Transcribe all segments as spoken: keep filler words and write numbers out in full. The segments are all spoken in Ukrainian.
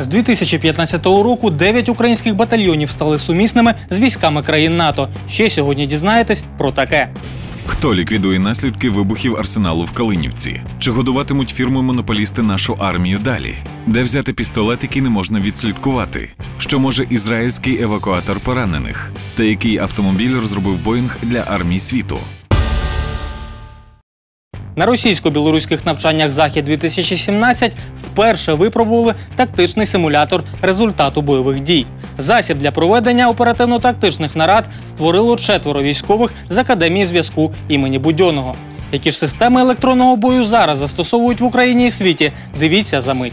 З дві тисячі п'ятнадцятого року дев'ять українських батальйонів стали сумісними з військами країн НАТО. Ще сьогодні дізнаєтесь про таке. Хто ліквідує наслідки вибухів арсеналу в Калинівці? Чи годуватимуть фірми-монополісти нашу армію далі? Де взяти пістолет, який не можна відслідкувати? Що може ізраїльський евакуатор поранених? Та який автомобіль розробив Боїнг для армій світу? На російсько-білоруських навчаннях «Захід-дві тисячі сімнадцять» вперше випробували тактичний симулятор результату бойових дій. Засіб для проведення оперативно-тактичних нарад створило четверо військових з Академії зв'язку імені Будьоного. Які ж системи електронного бою зараз застосовують в Україні і світі – дивіться за мить.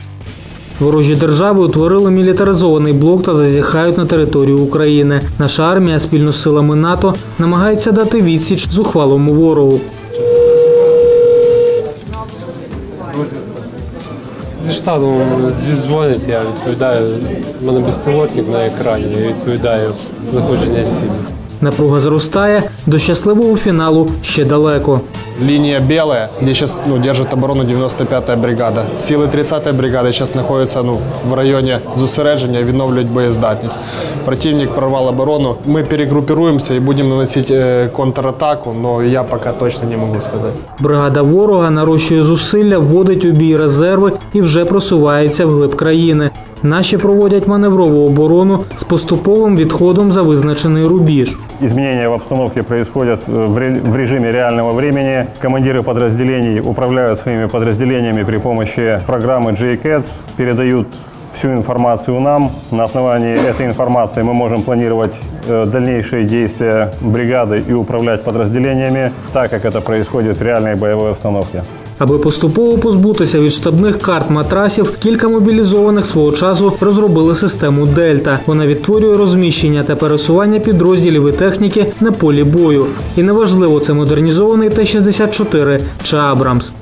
Ворожі держави утворили мілітаризований блок та зазіхають на територію України. Наша армія спільно з силами НАТО намагається дати відсіч зухвалому ворогу. Зі штатом дзвонять, я відповідаю, в мене безпілотник на екрані, я відповідаю знаходження цілі. Напруга зростає, до щасливого фіналу ще далеко. Лінія біла, де зараз держить оборону дев'яносто п'ята бригада. Сили тридцятої бригади зараз знаходяться в районі зосередження, відновлюють боєздатність. Противник прорвав оборону, ми перегрупуємося і будемо наносити контратаку, але я поки точно не можу сказати. Бригада ворога нарощує зусилля, вводить у бій резерви і вже просувається вглиб країни. Наші проводять маневрову оборону з поступовим відходом за визначений рубіж. Изменения в обстановке происходят в режиме реального времени. Командиры подразделений управляют своими подразделениями при помощи программы джей катс, передают всю информацию нам. На основании этой информации мы можем планировать дальнейшие действия бригады и управлять подразделениями, так как это происходит в реальной боевой обстановке. Аби поступово позбутися від штабних карт матрасів, кілька мобілізованих свого часу розробили систему «Дельта». Вона відтворює розміщення та пересування підрозділів і техніки на полі бою. І неважливо, це модернізований Т шістдесят чотири чи «Абрамс».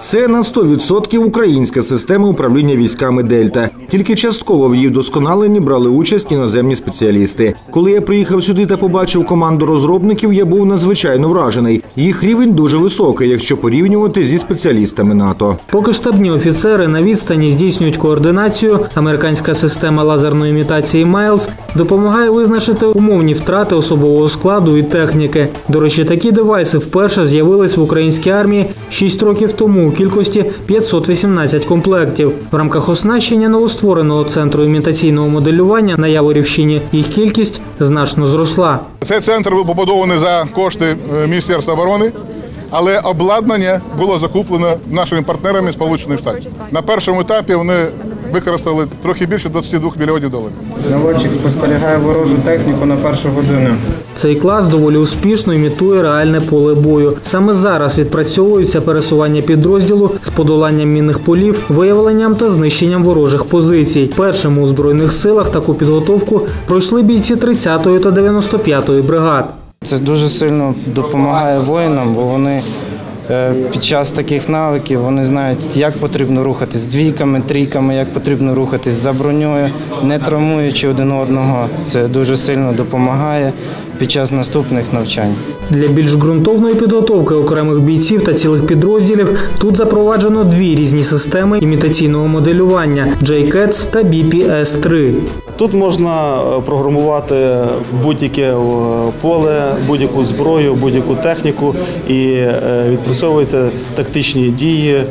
Це на сто відсотків українська система управління військами «Дельта». Тільки частково в її вдосконаленні брали участь іноземні спеціалісти. Коли я приїхав сюди та побачив команду розробників, я був надзвичайно вражений. Їх рівень дуже високий, якщо порівнювати зі спеціалістами НАТО. Поки штабні офіцери на відстані здійснюють координацію, американська система лазерної імітації «Майлз» допомагає визначити умовні втрати особового складу і техніки. До речі, такі девайси вперше з'явились в українській армії шість років тому у кількості п'ятсот вісімнадцять комплектів. В рамках оснащення новоствореного центру імітаційного моделювання на Яворівщині їх кількість значно зросла. Цей центр був побудований за кошти Міністерства оборони, але обладнання було закуплено нашими партнерами Сполучених Штатів. На першому етапі вони використали трохи більше двадцяти двох мільйонів доларів. Наводчик спостерігає ворожу техніку на першу годину. Цей клас доволі успішно імітує реальне поле бою. Саме зараз відпрацьовується пересування підрозділу з подоланням мінних полів, виявленням та знищенням ворожих позицій. Першими у Збройних силах таку підготовку пройшли бійці тридцятої та дев'яносто п'ятої бригад. Це дуже сильно допомагає воїнам, бо вони під час таких навиків вони знають, як потрібно рухатись з двійками, трійками, як потрібно рухатись за броньою, не травмуючи один одного. Це дуже сильно допомагає під час наступних навчань. Для більш ґрунтовної підготовки окремих бійців та цілих підрозділів тут запроваджено дві різні системи імітаційного моделювання – джей катс та бі пі і ес три. Тут можна програмувати будь-яке поле, будь-яку зброю, будь-яку техніку і відпрацьовуються тактичні дії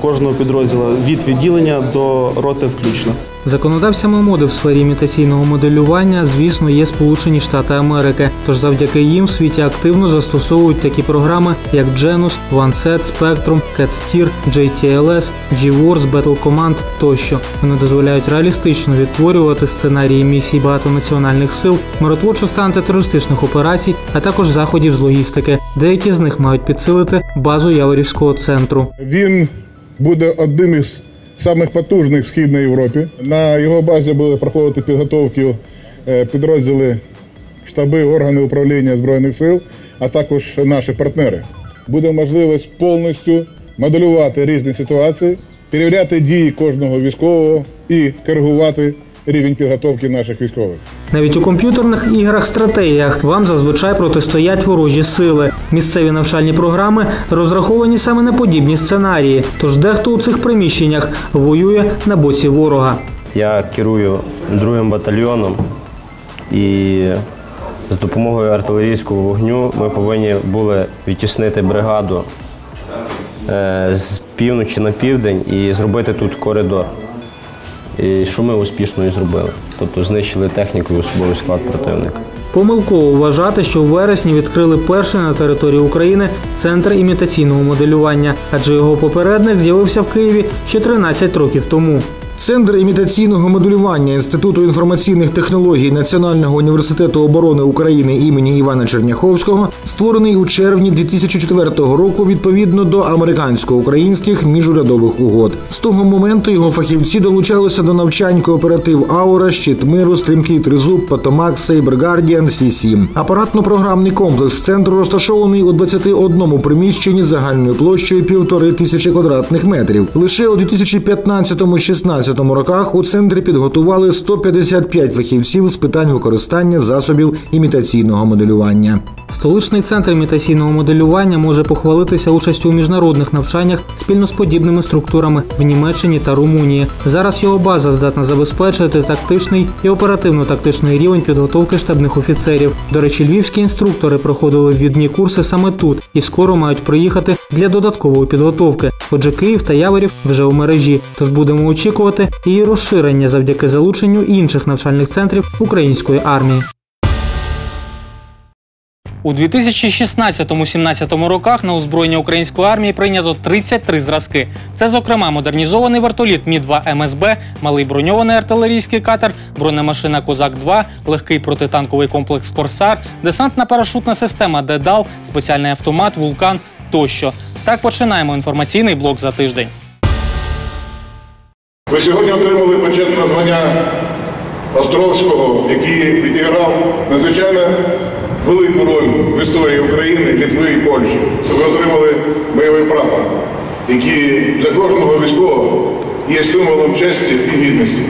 кожного підрозділу від відділення до роти включно. Законодавцями моди в сфері імітаційного моделювання, звісно, є Сполучені Штати Америки. Тож завдяки їм в світі активно застосовують такі програми, як джанус, OneSAF, Spectrum, катс тір, джей ті ел ес, джей варс, Battle Command тощо. Вони дозволяють реалістично відтворювати сценарії місій багатонаціональних сил, миротворчих та антитерористичних операцій, а також заходів з логістики. Деякі з них мають підсилити базу Яворівського центру. Він буде одним із самих потужних в Східній Європі. На його базі були проходити підготовки підрозділи, штаби, органи управління Збройних сил, а також наші партнери. Буде можливість повністю моделювати різні ситуації, перевіряти дії кожного військового і коригувати рівень підготовки наших військових. Навіть у комп'ютерних іграх-стратегіях вам зазвичай протистоять ворожі сили. Місцеві навчальні програми розраховані саме на подібні сценарії, тож дехто у цих приміщеннях воює на боці ворога. Я керую другим батальйоном і з допомогою артилерійського вогню ми повинні були відтіснити бригаду з півночі на південь і зробити тут коридор. І що ми успішно і зробили. Тобто знищили техніку і особовий склад противника. Помилково вважати, що в вересні відкрили перший на території України центр імітаційного моделювання, адже його попередник з'явився в Києві ще тринадцять років тому. Центр імітаційного моделювання Інституту інформаційних технологій Національного університету оборони України імені Івана Черняховського створений у червні дві тисячі четвертого року відповідно до американсько-українських міжурядових угод. З того моменту його фахівці долучалися до навчань кооператив «Аура», «Щіт Миру», «Стрімкий Тризуб», «Потомак», «Сейбергардіан», «Сі сім». Апаратно-програмний комплекс центру розташований у двадцяти одному приміщенні загальною площею півтори тисячі квадратних метрів. Лише у дві тисячі п'ятнадцятому-шістнадцятому У дві тисячі шістнадцятому роках у центрі підготували сто п'ятдесят п'ять фахівців з питань використання засобів імітаційного моделювання. Столичний центр імітаційного моделювання може похвалитися участю у міжнародних навчаннях спільно з подібними структурами в Німеччині та Румунії. Зараз його база здатна забезпечити тактичний і оперативно-тактичний рівень підготовки штабних офіцерів. До речі, львівські інструктори проходили ввідні курси саме тут і скоро мають приїхати для додаткової підготовки. Отже, Київ та Яворів вже у мережі, тож будемо очікувати її розширення завдяки залученню інших навчальних центрів української армії. У дві тисячі шістнадцятому-сімнадцятому роках на озброєння української армії прийнято тридцять три зразки. Це, зокрема, модернізований вертоліт Мі два Ем Ес Бе, малий броньований артилерійський катер, бронемашина «Козак два», легкий протитанковий комплекс «Форсар», десантна-парашутна система «Дедал», спеціальний автомат «Вулкан» тощо. Так починаємо інформаційний блок за тиждень. Ви сьогодні отримали почесне звання Острозького, який відіграв надзвичайно велику роль в історії України, Литви і Польщі. Ви отримали бойовий прапор, який для кожного військового є символом честі і гідності.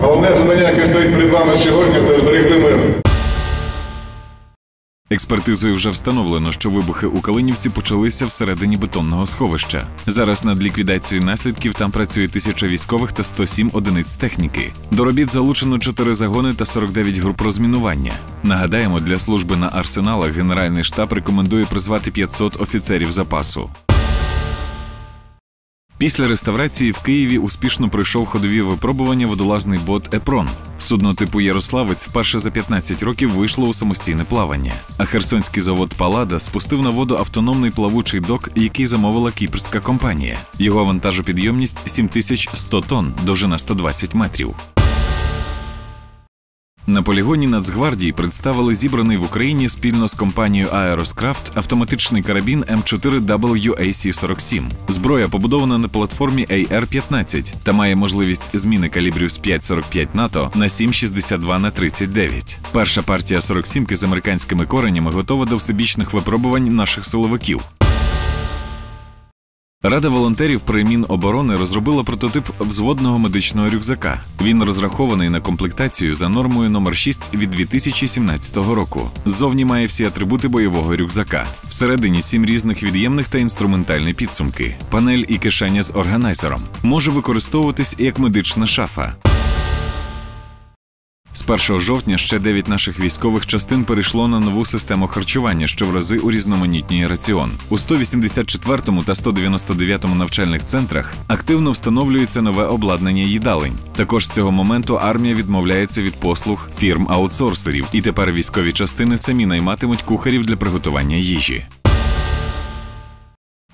Головне завдання, яке стоїть перед вами сьогодні, це зберегти мир. Експертизою вже встановлено, що вибухи у Калинівці почалися всередині бетонного сховища. Зараз над ліквідацією наслідків там працює тисяча військових та сто сім одиниць техніки. До робіт залучено чотири загони та сорок дев'ять груп розмінування. Нагадаємо, для служби на арсеналах Генеральний штаб рекомендує призвати п'ятсот офіцерів запасу. Після реставрації в Києві успішно пройшов ходові випробування водолазний бот «Епрон». Судно типу «Ярославець» вперше за п'ятнадцять років вийшло у самостійне плавання. А херсонський завод «Палада» спустив на воду автономний плавучий док, який замовила кіпрська компанія. Його вантажопідйомність – сім тисяч сто тонн, довжина сто двадцять метрів. На полігоні Нацгвардії представили зібраний в Україні спільно з компанією «Аероскрафт» автоматичний карабін Ем чотири Дабл Ю Ей Сі сорок сім. Зброя побудована на платформі А Р п'ятнадцять та має можливість зміни калібрів з п'ять сорок п'ять НАТО на сім шістдесят два на тридцять дев'ять. Перша партія сорок сімки з американськими коренями готова до всебічних випробувань наших силовиків. Рада волонтерів при Міноборони розробила прототип взводного медичного рюкзака. Він розрахований на комплектацію за нормою номер шість від дві тисячі сімнадцятого року. Ззовні має всі атрибути бойового рюкзака. Всередині сім різних від'ємних та інструментальні підсумки. Панель і кишеня з органайзером. Може використовуватись як медична шафа. З першого жовтня ще дев'ять наших військових частин перейшло на нову систему харчування, що в рази урізноманітнює раціон. У сто вісімдесят четвертому та сто дев'яносто дев'ятому навчальних центрах активно встановлюється нове обладнання їдалень. Також з цього моменту армія відмовляється від послуг фірм-аутсорсерів, і тепер військові частини самі найматимуть кухарів для приготування їжі.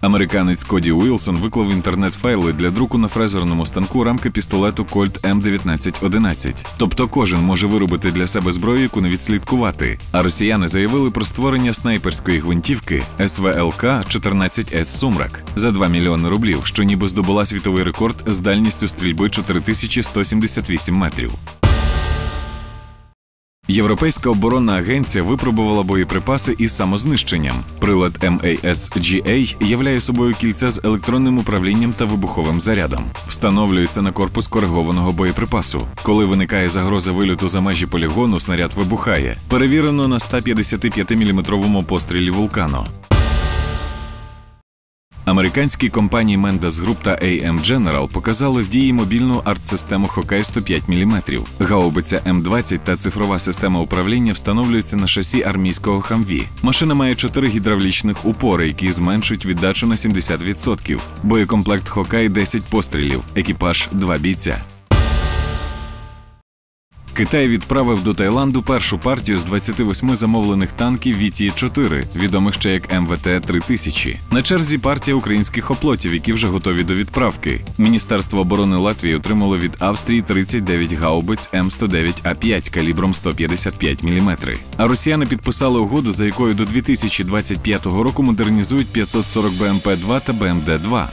Американець Коді Уілсон виклав в інтернет-файли для друку на фрезерному станку рамки пістолету Кольт Ем дев'ятнадцять одинадцять. Тобто кожен може виробити для себе зброю, яку не відслідкувати. А росіяни заявили про створення снайперської гвинтівки Ес Ве Ел Ка чотирнадцять Ес «Сумрак» за два мільйони рублів, що ніби здобула світовий рекорд з дальністю стрільби чотири тисячі сто сімдесят вісім метрів. Європейська оборонна агенція випробувала боєприпаси із самознищенням. Прилад ем ей ес джі ей являє собою кільце з електронним управлінням та вибуховим зарядом. Встановлюється на корпус коригованого боєприпасу. Коли виникає загроза вильоту за межі полігону, снаряд вибухає. Перевірено на сто п'ятдесят п'ять міліметровому пострілі «Вулкану». Американські компанії Mendes Group та ей ем General показали в дії мобільну арт-систему «Хокей» сто п'ять міліметрів. Гаубиця М двадцять та цифрова система управління встановлюються на шасі армійського «Хамві». Машина має чотири гідравлічних упори, які зменшують віддачу на сімдесят відсотків. Боєкомплект «Хокей» – десять пострілів, екіпаж – два бійця. Китай відправив до Таїланду першу партію з двадцяти восьми замовлених танків ві ті чотири, відомих ще як ем ве те три тисячі. На черзі партія українських оплотів, які вже готові до відправки. Міністерство оборони Латвії отримало від Австрії тридцять дев'ять гаубиць ем сто дев'ять а п'ять калібром сто п'ятдесят п'ять міліметрів. А росіяни підписали угоду, за якою до дві тисячі двадцять п'ятого року модернізують п'ятсот сорок БМП два та БМД два.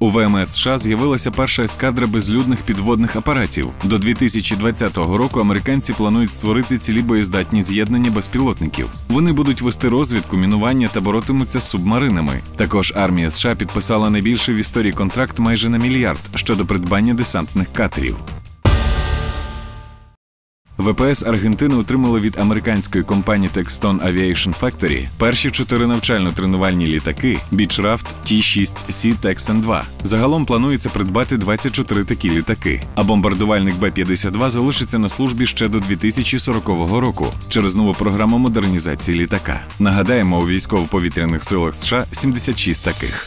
У ВМС США з'явилася перша ескадра безлюдних підводних апаратів. До дві тисячі двадцятого року американці планують створити цілі боєздатні з'єднання безпілотників. Вони будуть вести розвідку, мінування та боротимуться з субмаринами. Також армія США підписала найбільший в історії контракт майже на мільярд щодо придбання десантних катерів. ВПС Аргентини отримали від американської компанії Textron Aviation Factory перші чотири навчально-тренувальні літаки Beechcraft ті шість сі Texan два. Загалом планується придбати двадцять чотири такі літаки, а бомбардувальник бе п'ятдесят два залишиться на службі ще до дві тисячі сорокового року через нову програму модернізації літака. Нагадаємо, у військово-повітряних силах США сімдесят шість таких.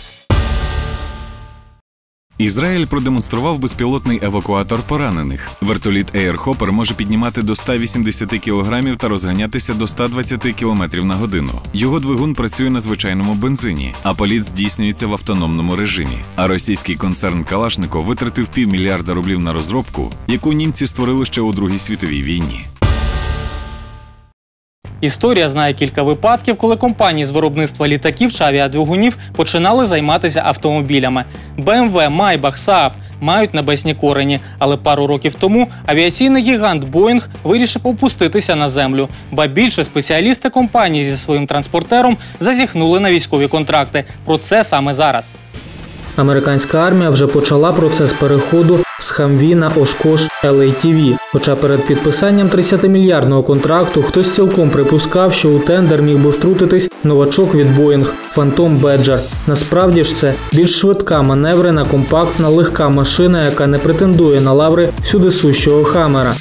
Ізраїль продемонстрував безпілотний евакуатор поранених. Вертоліт Air Hopper може піднімати до ста вісімдесяти кілограмів та розганятися до ста двадцяти кілометрів на годину. Його двигун працює на звичайному бензині, а політ здійснюється в автономному режимі. А російський концерн Калашников витратив півмільярда рублів на розробку, яку німці створили ще у Другій світовій війні. Історія знає кілька випадків, коли компанії з виробництва літаків чи авіадвигунів починали займатися автомобілями. бе ем ве, Maybach, Saab мають небесні корені, але пару років тому авіаційний гігант Boeing вирішив опуститися на землю. Ба більше, спеціалісти компанії зі своїм транспортером зазіхнули на військові контракти. Про це саме зараз. Американська армія вже почала процес переходу з Хамві на Oshkosh ел ей ті ві. Хоча перед підписанням тридцятимільярдного контракту хтось цілком припускав, що у тендер міг би втрутитись новачок від Boeing – Phantom Badger. Насправді ж це більш швидка, маневрена, компактна, легка машина, яка не претендує на лаври всюдисущого хамера.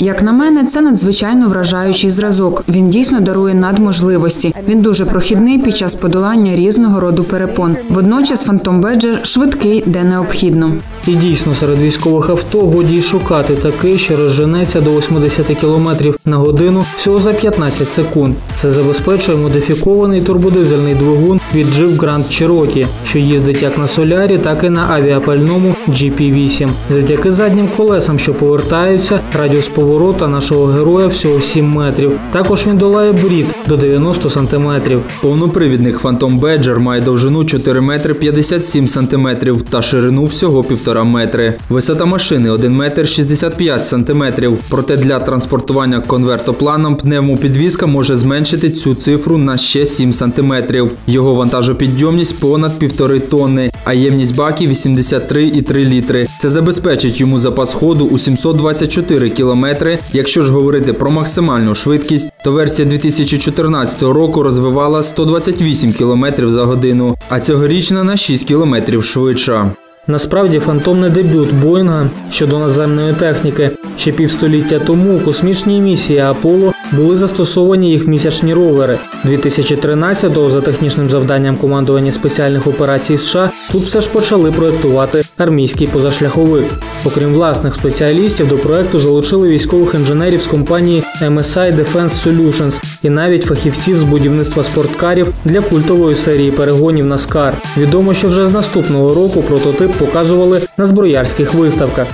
Як на мене, це надзвичайно вражаючий зразок. Він дійсно дарує надможливості. Він дуже прохідний під час подолання різного роду перепон. Водночас Phantom Badger швидкий, де необхідно. І дійсно, серед військових авто годі й шукати такий, що розженеться до восьмидесяти кілометрів на годину всього за п'ятнадцять секунд. Це забезпечує модифікований турбодизельний двигун від Jeep Grand Cherokee, що їздить як на солярі, так і на авіапальному джі пі вісім. Завдяки заднім колесам, що повертає, радіус поворота нашого героя всього сім метрів. Також він долає брід до дев'яноста сантиметрів. Повнопривідник Phantom Badger має довжину чотири метри п'ятдесят сім сантиметрів та ширину всього півтора метри. Висота машини один метр шістдесят п'ять сантиметрів. Проте для транспортування конвертопланом пневмопідвізка може зменшити цю цифру на ще сім сантиметрів. Його вантажопідйомність понад півтори тонни, а ємність баків вісімдесят три і три літри. Це забезпечить йому запас ходу у сімсот двадцять чотири кілометри. Якщо ж говорити про максимальну швидкість, то версія дві тисячі чотирнадцятого року розвивала сто двадцять вісім кілометрів за годину, а цьогорічна на шість кілометрів швидша. Насправді, «Фантом» – не дебют Боїнга щодо наземної техніки. Ще півстоліття тому у космічній місії «Аполло» були застосовані їх місячні ровери. дві тисячі тринадцятого за технічним завданням командування спеціальних операцій США тут все ж почали проєктувати армійський позашляховик. Окрім власних спеціалістів, до проєкту залучили військових інженерів з компанії ем ес ай Defense Solutions і навіть фахівців з будівництва спорткарів для культової серії перегонів «Наскар». Відомо, що вже з наступного року прототип показували на зброярських виставках.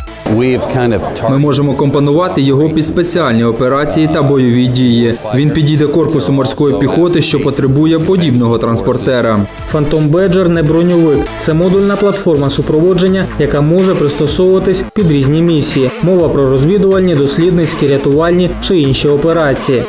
Ми можемо компонувати його під спеціальні операції та бойові дії. Він підійде корпусу морської піхоти, що потребує подібного транспортера. Phantom Badger не броньовик. Це модульна платформа супроводження, яка може пристосовуватись під різні місії. Мова про розвідувальні, дослідницькі, рятувальні чи інші операції.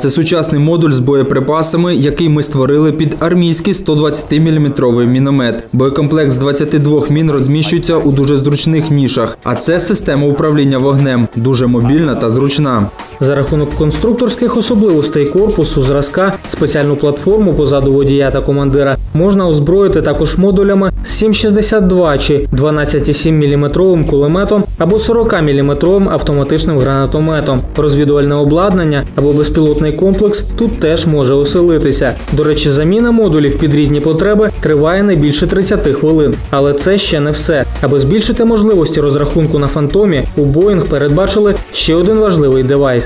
Це сучасний модуль з боєприпасами, який ми створили під армійський сто двадцятиміліметровий міномет. Боєкомплект з двадцяти двох мін розміщується у дуже зручних нішах. А це система управління вогнем, дуже мобільна та зручна. За рахунок конструкторських особливостей корпусу, зразка, спеціальну платформу позаду водія та командира можна озброїти також модулями з сім шістдесят два чи дванадцять цілих сім десятих міліметровим кулеметом або сорокаміліметровим автоматичним гранатометом. Розвідувальне обладнання або безпілотний комплекс тут теж може оселитися. До речі, заміна модулів під різні потреби триває не більше тридцяти хвилин. Але це ще не все. Аби збільшити можливості розрахунку на «Фантомі», у «Боїнг» передбачили ще один важливий девайс.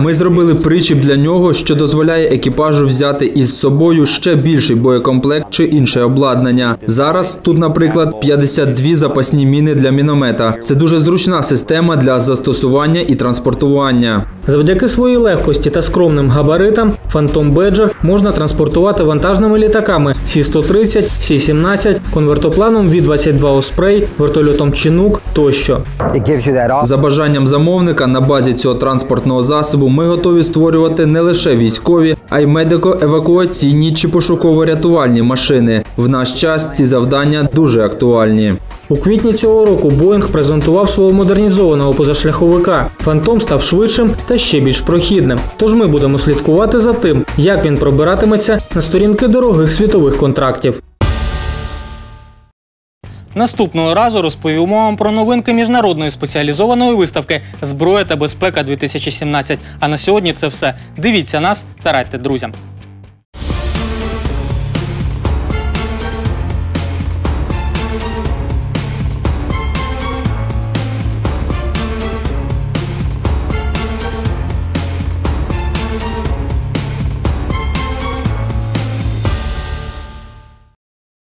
Ми зробили причіп для нього, що дозволяє екіпажу взяти із собою ще більший боєкомплект чи інше обладнання. Зараз тут, наприклад, п'ятдесят дві запасні міни для міномета. Це дуже зручна система для застосування і транспортування. Завдяки своїй легкості та скромним габаритам Phantom Badger можна транспортувати вантажними літаками Сі сто тридцять, Сі сімнадцять, конвертопланом Ві двадцять два «Оспрей», вертольотом «Чінук» тощо. За бажанням замовника на базі цього транспортного засобу ми готові створювати не лише військові, а й медико-евакуаційні чи пошуково-рятувальні машини. В наш час ці завдання дуже актуальні. У квітні цього року «Боїнг» презентував свого модернізованого позашляховика. «Фантом» став швидшим та ще більш прохідним. Тож ми будемо слідкувати за тим, як він пробиратиметься на сторінки дорогих світових контрактів. Наступного разу розповімо вам про новинки міжнародної спеціалізованої виставки «Зброя та безпека дві тисячі сімнадцять». А на сьогодні це все. Дивіться нас та радьте друзям.